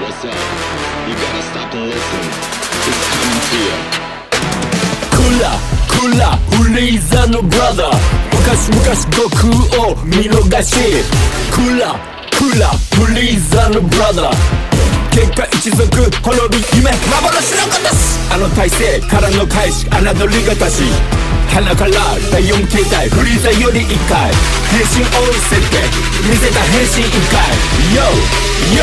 what's up? You gotta stop and listen. It's coming to you. Cooler, Cooler, Frieza no brother. 昔々悟空を見逃し。Cooler, Cooler, Frieza no brother. 結果一族滅び夢幻の子です。あの体勢からの返し、侮りがたし。鼻から第4形態フリーザより1回変身多い設定見せた変身1回 YO YO